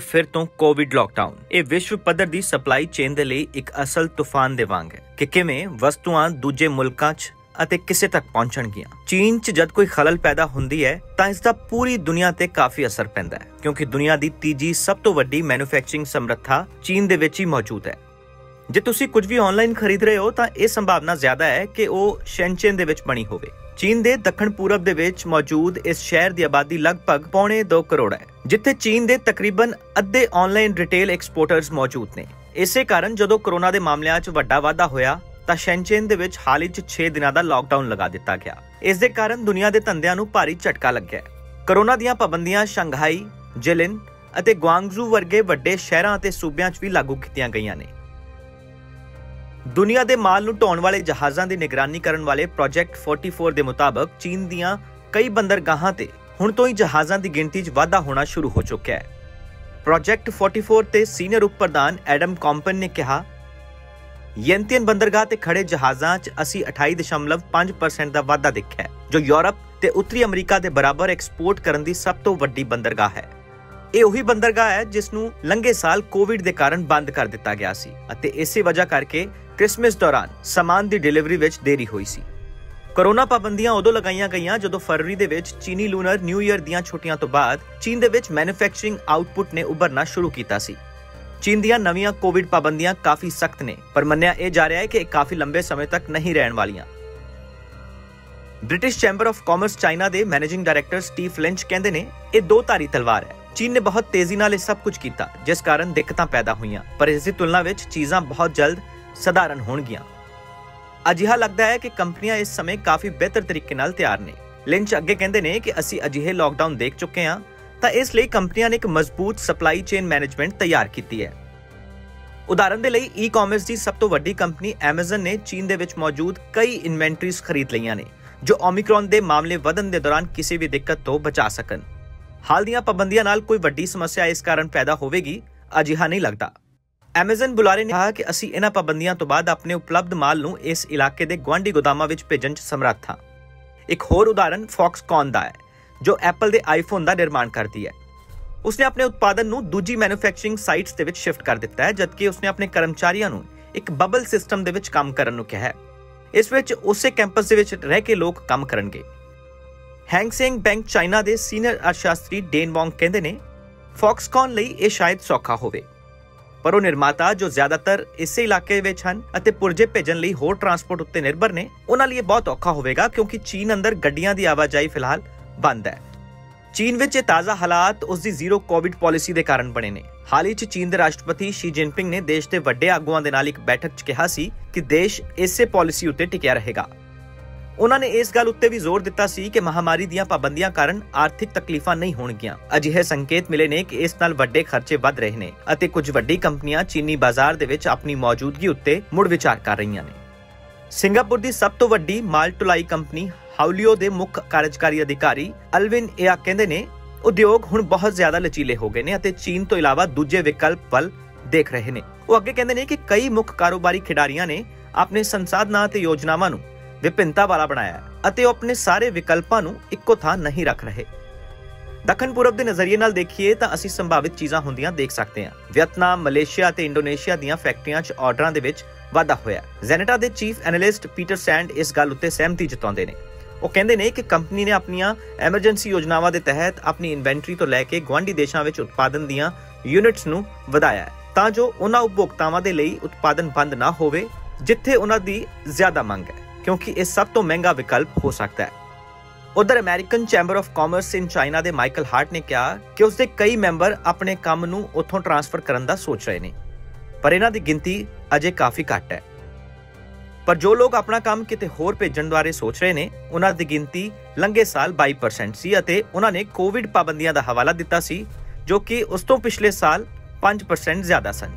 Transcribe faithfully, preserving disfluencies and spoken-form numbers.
ਫਿਰ ਤੋਂ Covid lockdown ਇਹ ਵਿਸ਼ਵ ਪੱਧਰ ਦੀ ਸਪਲਾਈ ਚੇਨ ਦੇ ਲਈ ਇੱਕ ਅਸਲ ਤੂਫਾਨ ਦੇ ਵਾਂਗ ਹੈ ਕਿ ਕਿਵੇਂ ਵਸਤੂਆਂ ਦੂਜੇ ਮੁਲਕਾਂ 'ਚ ਅਤੇ ਕਿਸੇ ਤੱਕ ਪਹੁੰਚਣਗੀਆਂ। ਚੀਨ 'ਚ ਜਦ ਕੋਈ ਖਲਲ ਪੈਦਾ ਹੁੰਦੀ ਹੈ ਤਾਂ ਇਸ ਦਾ ਪੂਰੀ ਦੁਨੀਆ ਤੇ ਕਾਫੀ ਅਸਰ ਪੈਂਦਾ ਹੈ ਕਿਉਂਕਿ ਦੁਨੀਆ ਦੀ ਤੀਜੀ ਸਭ ਤੋਂ ਵੱਡੀ ਮੈਨੂਫੈਕਚਰਿੰਗ ਸਮਰੱਥਾ ਚੀਨ ਦੇ ਵਿੱਚ ਹੀ ਮੌਜੂਦ ਹੈ। ਜੇ ਤੁਸੀਂ ਕੁਝ ਵੀ ਆਨਲਾਈਨ ਖਰੀਦ ਰਹੇ ਹੋ ਤਾਂ ਇਹ ਸੰਭਾਵਨਾ ਜ਼ਿਆਦਾ ਹੈ ਕਿ ਉਹ ਸ਼ੈਨਚੇਨ ਦੇ ਵਿੱਚ ਬਣੀ ਹੋਵੇ। ਚੀਨ ਦੇ ਦੱਖਣ ਪੂਰਬ ਦੇ ਵਿੱਚ ਮੌਜੂਦ ਇਸ ਸ਼ਹਿਰ ਦੀ ਆਬਾਦੀ ਲਗਭਗ ਪੌਣੇ ਦੋ ਕਰੋੜ ਹੈ ਜਿੱਥੇ ਚੀਨ ਦੇ ਤਕਰੀਬਨ ਅੱਧੇ ਆਨਲਾਈਨ ਰਿਟੇਲ ਐਕਸਪੋਰਟਰਸ ਮੌਜੂਦ ਨੇ। ਇਸੇ ਕਾਰਨ ਜਦੋਂ ਕੋਰੋਨਾ ਦੇ ਮਾਮਲਿਆਂ 'ਚ ਵੱਡਾ ਵਾਧਾ ਹੋਇਆ ਤਾਂ ਸ਼ੈਨਚੇਨ ਦੇ ਵਿੱਚ ਹਾਲ ਹੀ 'ਚ ਛੇ ਦਿਨਾਂ ਦਾ ਲੌਕਡਾਊਨ ਲਗਾ ਦਿੱਤਾ ਗਿਆ। ਇਸ ਦੇ ਕਾਰਨ ਦੁਨੀਆ ਦੇ ਧੰਦਿਆਂ ਨੂੰ ਭਾਰੀ ਝਟਕਾ ਲੱਗਿਆ। ਕੋਰੋਨਾ ਦੀਆਂ ਪਾਬੰਦੀਆਂ ਸ਼ੰਘਾਈ, ਜਿਲਿਨ ਅਤੇ ਗੁਆਂਗਜ਼ੂ ਵਰਗੇ ਵੱਡੇ ਸ਼ਹਿਰਾਂ ਅਤੇ ਸੂਬਿਆਂ 'ਚ ਵੀ ਲਾਗੂ ਕੀਤੀਆਂ ਗਈਆਂ ਨੇ। ਦੁਨੀਆ ਦੇ ਮਾਲ ਨੂੰ ਢੋਣ ਵਾਲੇ ਜਹਾਜ਼ਾਂ ਦੀ ਨਿਗਰਾਨੀ ਕਰਨ ਵਾਲੇ ਪ੍ਰੋਜੈਕਟ ਫੋਰਟੀ ਫੋਰ ਦੇ ਮੁਤਾਬਕ ਚੀਨ ਦੀਆਂ ਕਈ ਬੰਦਰਗਾਹਾਂ ਤੇ ਹੁਣ ਤੋਂ ਹੀ ਜਹਾਜ਼ਾਂ ਦੀ ਗਿਣਤੀ 'ਚ ਵਾਧਾ ਹੋਣਾ ਸ਼ੁਰੂ ਹੋ ਚੁੱਕਿਆ ਹੈ। ਪ੍ਰੋਜੈਕਟ ਫੋਰਟੀ ਫੋਰ ਤੇ ਸੀਨੀਅਰ ਉਪ ਪ੍ਰਧਾਨ ਐਡਮ ਕੰਪਟਨ ਨੇ ਕਿਹਾ, ਯੈਂਤੀਅਨ ਬੰਦਰਗਾਹ ਤੇ ਖੜੇ ਜਹਾਜ਼ਾਂ 'ਚ ਅਸੀਂ ਅਠਾਈ ਦਸ਼ਮਲਵ ਪੰਜ ਪ੍ਰਤੀਸ਼ਤ ਦਾ ਵਾਧਾ ਦੇਖਿਆ ਜੋ ਯੂਰਪ ਤੇ ਉੱਤਰੀ ਅਮਰੀਕਾ ਦੇ ਬਰਾਬਰ ਐਕਸਪੋਰਟ ਕਰਨ ਦੀ ਸਭ ਤੋਂ ਵੱਡੀ ਬੰਦਰਗਾਹ ਹੈ। ਇਹ ਉਹੀ ਬੰਦਰਗਾਹ ਹੈ ਜਿਸ ਨੂੰ ਲੰਘੇ ਸਾਲ ਕੋਵਿਡ ਦੇ ਕਾਰਨ ਬੰਦ ਕਰ ਦਿੱਤਾ ਗਿਆ ਸੀ ਅਤੇ ਇਸੇ ਵਜ੍ਹਾ ਕਰਕੇ ਕ੍ਰਿਸਮਸ ਦੌਰਾਨ ਸਮਾਨ ਦੀ ਡਿਲੀਵਰੀ ਵਿੱਚ ਦੇਰੀ ਹੋਈ ਸੀ। ਕੋਰੋਨਾ ਪਾਬੰਦੀਆਂ ਉਦੋਂ ਲਗਾਈਆਂ ਗਈਆਂ ਜਦੋਂ ਫਰਵਰੀ ਦੇ ਵਿੱਚ ਚੀਨੀ ਲੂਨਰ ਨਿਊ ਈਅਰ ਦੀਆਂ ਛੁੱਟੀਆਂ ਤੋਂ ਬਾਅਦ ਚੀਨ ਦੇ ਵਿੱਚ ਮੈਨੂਫੈਕਚਰਿੰਗ ਆਊਟਪੁੱਟ ਨੇ ਉੱਭਰਨਾ ਸ਼ੁਰੂ ਕੀਤਾ ਸੀ। ਚੀਨ ਦੀਆਂ ਨਵੀਆਂ ਕੋਵਿਡ ਪਾਬੰਦੀਆਂ ਕਾਫੀ ਸਖਤ ਨੇ ਪਰ ਮੰਨਿਆ ਇਹ ਜਾ ਰਿਹਾ ਹੈ ਕਿ ਇਹ ਕਾਫੀ ਲੰਬੇ ਸਮੇਂ ਤੱਕ ਨਹੀਂ ਰਹਿਣ ਵਾਲੀਆਂ। British Chamber of Commerce China ਦੇ ਮੈਨੇਜਿੰਗ ਡਾਇਰੈਕਟਰ ਸਟੀਫ ਲਿੰਚ ਕਹਿੰਦੇ ਨੇ, ਇਹ ਦੋ ਧਾਰੀ ਤਲਵਾਰ ਹੈ। ਚੀਨ ਨੇ ਬਹੁਤ ਤੇਜ਼ੀ ਨਾਲ ਇਹ ਸਭ ਕੁਝ ਕੀਤਾ ਜਿਸ ਕਾਰਨ ਦਿੱਕਤਾਂ ਪੈਦਾ ਹੋਈਆਂ ਪਰ ਇਸ ਦੀ ਤੁਲਨਾ ਵਿੱਚ ਚੀਜ਼ਾਂ ਬਹੁਤ ਜਲਦ ਸਧਾਰਨ ਹੋਣਗੀਆਂ। ਅਜਿਹਾ ਲੱਗਦਾ ਹੈ ਕਿ ਕੰਪਨੀਆਂ ਇਸ ਸਮੇਂ ਕਾਫੀ ਬਿਹਤਰ ਤਰੀਕੇ ਨਾਲ ਤਿਆਰ ਨੇ। ਲਿੰਚ ਅੱਗੇ ਕਹਿੰਦੇ ਨੇ ਕਿ ਅਸੀਂ ਅਜਿਹੇ ਲੌਕਡਾਊਨ ਦੇਖ ਚੁੱਕੇ ਹਾਂ ਤਾਂ ਇਸ ਲਈ ਕੰਪਨੀਆਂ ਨੇ ਇੱਕ ਮਜ਼ਬੂਤ ਸਪਲਾਈ ਚੇਨ ਮੈਨੇਜਮੈਂਟ ਤਿਆਰ ਕੀਤੀ ਹੈ। ਉਦਾਹਰਨ ਦੇ ਲਈ ਈ-ਕਾਮਰਸ ਦੀ ਸਭ ਤੋਂ ਵੱਡੀ ਕੰਪਨੀ ਐਮਾਜ਼ਨ ਨੇ ਚੀਨ ਦੇ ਵਿੱਚ ਮੌਜੂਦ ਕਈ ਇਨਵੈਂਟਰੀਜ਼ ਖਰੀਦ ਲਈਆਂ ਨੇ ਜੋ ਓਮਿਕਰੋਨ ਦੇ ਮਾਮਲੇ ਵਧਣ ਦੇ ਦੌਰਾਨ ਕਿਸੇ ਵੀ ਦਿੱਕਤ ਤੋਂ ਬਚਾ ਸਕਣ। ਹਾਲ ਦੀਆਂ ਪਾਬੰਦੀਆਂ ਨਾਲ ਕੋਈ ਵੱਡੀ ਸਮੱਸਿਆ ਇਸ ਕਾਰਨ ਪੈਦਾ ਹੋਵੇਗੀ ਅਜਿਹਾ ਨਹੀਂ ਲੱਗਦਾ। ਐਮਾਜ਼ਨ ਬੁਲਾਰੇ ਨੇ ਕਿਹਾ ਕਿ ਅਸੀਂ ਇਹਨਾਂ ਪਾਬੰਦੀਆਂ ਤੋਂ ਬਾਅਦ ਆਪਣੇ ਉਪਲਬਧ ਮਾਲ ਨੂੰ ਇਸ ਇਲਾਕੇ ਦੇ ਗੁਆਂਢੀ ਗੋਦਾਮਾਂ ਵਿੱਚ ਭੇਜਣ 'ਚ ਸਮਰੱਥ ਹਾਂ। ਇੱਕ ਹੋਰ ਉਦਾਹਰਨ ਫੌਕਸਕੌਨ ਦਾ ਹੈ ਜੋ ਐਪਲ ਦੇ ਆਈਫੋਨ ਦਾ ਨਿਰਮਾਣ ਕਰਦੀ ਹੈ। ਉਸਨੇ ਆਪਣੇ ਉਤਪਾਦਨ ਨੂੰ ਦੂਜੀ ਮੈਨੂਫੈਕਚਰਿੰਗ ਸਾਈਟਸ ਦੇ ਵਿੱਚ ਸ਼ਿਫਟ ਕਰ ਦਿੱਤਾ ਹੈ ਜਦਕਿ ਉਸਨੇ ਆਪਣੇ ਕਰਮਚਾਰੀਆਂ ਨੂੰ ਇੱਕ ਬਬਲ ਸਿਸਟਮ ਦੇ ਵਿੱਚ ਕੰਮ ਕਰਨ ਨੂੰ ਕਿਹਾ ਹੈ। ਇਸ ਵਿੱਚ ਉਸੇ ਕੈਂਪਸ ਦੇ ਵਿੱਚ ਰਹਿ ਕੇ ਲੋਕ ਕੰਮ ਕਰਨਗੇ। ਹੈਂਗਸੇਂਗ ਬੈਂਕ ਚਾਈਨਾ ਦੇ ਸੀਨੀਅਰ ਅਰਥਸ਼ਾਸਤਰੀ ਡੇਨ ਵੌਂਗ ਕਹਿੰਦੇ ਨੇ, ਫੌਕਸਕੌਨ ਲਈ ਇਹ ਸ਼ਾਇਦ ਸੌਖਾ ਹੋਵੇ ਪਰ ਉਹ ਨਿਰਮਾਤਾ ਜੋ ਜ਼ਿਆਦਾਤਰ ਇਸੇ ਇਲਾਕੇ ਵਿੱਚ ਹਨ ਅਤੇ ਪੁਰਜੇ ਭੇਜਣ ਲਈ ਹੋਰ ਟਰਾਂਸਪੋਰਟ ਉੱਤੇ ਨਿਰਭਰ ਨੇ ਉਹਨਾਂ ਲਈ ਇਹ ਬਹੁਤ ਔਖਾ ਹੋਵੇਗਾ ਕਿਉਂਕਿ ਚੀਨ ਅੰਦਰ ਗੱਡੀਆਂ ਦੀ ਆਵਾਜਾਈ ਫਿਲਹਾਲ ਬੰਦ ਹੈ। ਚੀਨ ਵਿੱਚ ਇਹ ਤਾਜ਼ਾ ਹਾਲਾਤ ਉਸ ਦੀ ਜ਼ੀਰੋ ਕੋਵਿਡ ਪਾਲਿਸੀ ਦੇ ਕਾਰਨ ਬਣੇ ਨੇ। ਹਾਲ ਹੀ 'ਚ ਚੀਨ ਦੇ ਰਾਸ਼ਟਰਪਤੀ ਸ਼ੀ ਜਿਨਪਿੰਗ ਨੇ ਦੇਸ਼ ਦੇ ਵੱਡੇ ਆਗੂਆਂ ਦੇ ਨਾਲ ਇੱਕ ਬੈਠਕ 'ਚ ਕਿਹਾ ਸੀ ਕਿ ਦੇਸ਼ ਇਸੇ ਪਾਲਿਸੀ ਉੱਤੇ ਟਿਕਿਆ ਰਹੇਗਾ। ਉਹਨਾਂ ਨੇ ਇਸ ਗੱਲ ਉੱਤੇ ਵੀ ਜ਼ੋਰ ਦਿੱਤਾ ਸੀ ਕਿ ਮਹਾਮਾਰੀ ਦੀਆਂ ਪਾਬੰਦੀਆਂ ਕਾਰਨ ਆਰਥਿਕ ਤਕਲੀਫਾਂ ਨਹੀਂ ਹੋਣਗੀਆਂ। ਅਜਿਹੇ ਸੰਕੇਤ ਮਿਲੇ ਨੇ ਕਿ ਇਸ ਨਾਲ ਵੱਡੇ ਖਰਚੇ ਵੱਧ ਰਹੇ ਨੇ ਅਤੇ ਕੁਝ ਵੱਡੀ ਕੰਪਨੀਆਂ ਚੀਨੀ ਬਾਜ਼ਾਰ ਦੇ ਵਿੱਚ ਆਪਣੀ ਮੌਜੂਦਗੀ ਉੱਤੇ ਮੁੜ ਵਿਚਾਰ ਕਰ ਰਹੀਆਂ ਨੇ। ਸਿੰਗਾਪੁਰ ਦੀ ਸਭ ਤੋਂ ਵੱਡੀ ਮਾਲ ਢੁਲਾਈ ਕੰਪਨੀ ਹਾਉਲਿਓ ਦੇ ਮੁੱਖ ਕਾਰਜਕਾਰੀ ਅਧਿਕਾਰੀ ਅਲਵਿਨ ਏਆ ਕਹਿੰਦੇ ਨੇ, ਉਦਯੋਗ ਹੁਣ ਬਹੁਤ ਜ਼ਿਆਦਾ ਲਚੀਲੇ ਹੋ ਗਏ ਨੇ ਅਤੇ ਚੀਨ ਤੋਂ ਇਲਾਵਾ ਦੂਜੇ ਵਿਕਲਪ ਵੱਲ ਦੇਖ ਰਹੇ ਨੇ। ਉਹ ਅੱਗੇ ਕਹਿੰਦੇ ਨੇ ਕਿ ਕਈ ਮੁੱਖ ਕਾਰੋਬਾਰੀ ਖਿਡਾਰੀਆਂ ਨੇ ਆਪਣੇ ਸੰਸਾਧਨਾਂ ਅਤੇ ਯੋਜਨਾਵਾਂ ਨੂੰ ਵਿਭਿੰਨਤਾ ਵਾਲਾ ਬਣਾਇਆ ਅਤੇ ਉਹ ਆਪਣੇ ਸਾਰੇ ਵਿਕਲਪਾਂ ਨੂੰ ਇੱਕੋ ਥਾਂ ਨਹੀਂ ਰੱਖ ਰਹੇ। ਦੱਖਣ ਪੂਰਬ ਦੇ ਨਜ਼ਰੀਏ ਨਾਲ ਦੇਖੀਏ ਤਾਂ ਅਸੀਂ ਸੰਭਾਵਿਤ ਚੀਜ਼ਾਂ ਹੁੰਦੀਆਂ ਦੇਖ ਸਕਦੇ ਹਾਂ। ਵੀਅਤਨਾਮ, ਮਲੇਸ਼ੀਆ ਅਤੇ ਇੰਡੋਨੇਸ਼ੀਆ ਦੀਆਂ ਫੈਕਟਰੀਆਂ 'ਚ ਆਰਡਰਾਂ ਦੇ ਵਿੱਚ ਵਾਧਾ ਹੋਇਆ। ਜ਼ੈਨੇਟਾ ਦੇ ਚੀਫ ਐਨਾਲਿਸਟ ਪੀਟਰ ਸੈਂਡ ਇਸ ਗੱਲ ਉੱਤੇ ਸਹਿਮਤੀ ਜਤਾਉਂਦੇ ਨੇ। ਉਹ ਕਹਿੰਦੇ ਨੇ ਕਿ ਕੰਪਨੀ ਨੇ ਆਪਣੀਆਂ ਐਮਰਜੈਂਸੀ ਯੋਜਨਾਵਾਂ ਦੇ ਤਹਿਤ ਆਪਣੀ ਇਨਵੈਂਟਰੀ ਤੋਂ ਲੈ ਕੇ ਗੁਆਂਢੀ ਦੇਸ਼ਾਂ ਵਿੱਚ ਉਤਪਾਦਨ ਦੀਆਂ ਯੂਨਿਟਸ ਨੂੰ ਵਧਾਇਆ ਤਾਂ ਜੋ ਉਹਨਾਂ ਉਪਭੋਗਤਾਵਾਂ ਦੇ ਲਈ ਉਤਪਾਦਨ ਬੰਦ ਨਾ ਹੋਵੇ ਜਿੱਥੇ ਉਹਨਾਂ ਦੀ ਜ਼ਿਆਦਾ ਮੰਗ ਹੈ ਕਿਉਂਕਿ ਇਹ ਸਭ ਤੋਂ ਮਹਿੰਗਾ ਵਿਕਲਪ ਹੋ ਸਕਦਾ ਹੈ। ਉਧਰ American Chamber of Commerce in China ਦੇ ਮਾਈਕਲ ਹਾਰਟ ਨੇ ਕਿਹਾ ਕਿ ਉਸਦੇ ਕਈ ਮੈਂਬਰ ਆਪਣੇ ਕੰਮ ਨੂੰ ਉੱਥੋਂ ਟ੍ਰਾਂਸਫਰ ਕਰਨ ਦਾ ਸੋਚ ਰਹੇ ਨੇ ਪਰ ਇਹਨਾਂ ਦੀ ਗਿਣਤੀ ਅਜੇ ਕਾਫੀ ਘੱਟ ਹੈ। ਪਰ ਜੋ ਲੋਕ ਆਪਣਾ ਕੰਮ ਕਿਤੇ ਹੋਰ ਭੇਜਣ ਬਾਰੇ ਸੋਚ ਰਹੇ ਨੇ ਉਹਨਾਂ ਦੀ ਗਿਣਤੀ ਲੰਘੇ ਸਾਲ ਬਾਈ ਪ੍ਰਤੀਸ਼ਤ ਸੀ ਅਤੇ ਉਹਨਾਂ ਨੇ ਕੋਵਿਡ ਪਾਬੰਦੀਆਂ ਦਾ ਹਵਾਲਾ ਦਿੱਤਾ ਸੀ ਜੋ ਕਿ ਉਸ ਤੋਂ ਪਿਛਲੇ ਸਾਲ ਪੰਜ ਪ੍ਰਤੀਸ਼ਤ ਜ਼ਿਆਦਾ ਸਨ।